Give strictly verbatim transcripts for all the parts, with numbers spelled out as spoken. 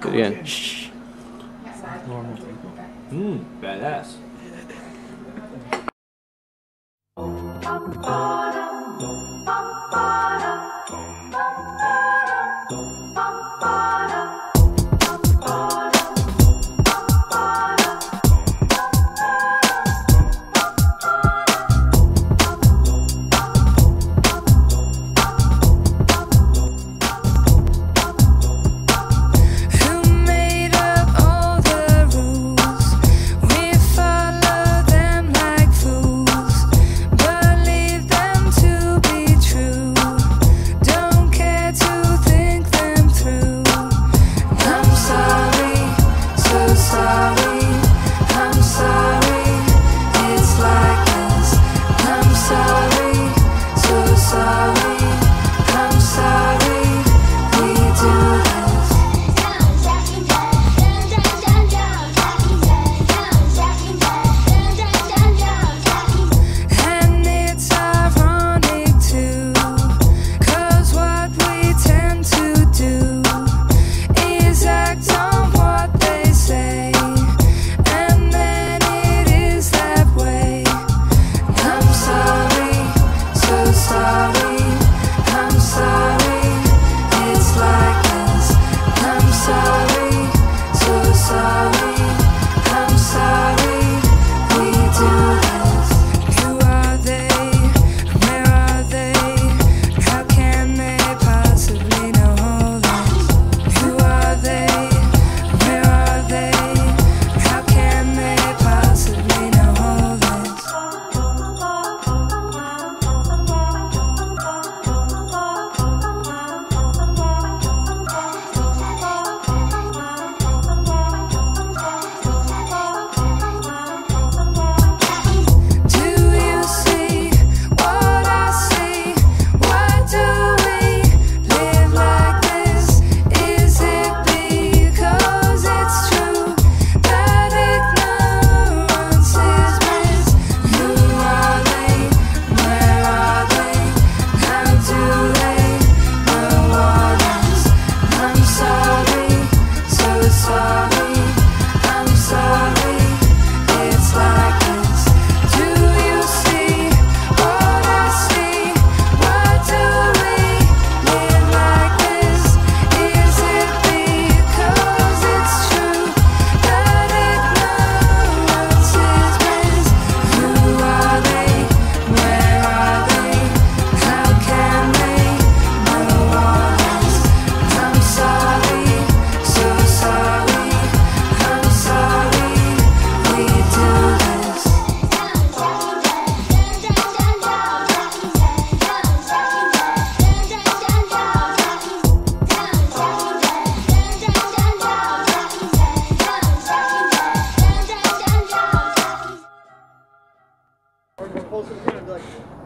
Do it again. Shh. Normal people. Mmm, badass.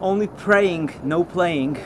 Only praying, no playing.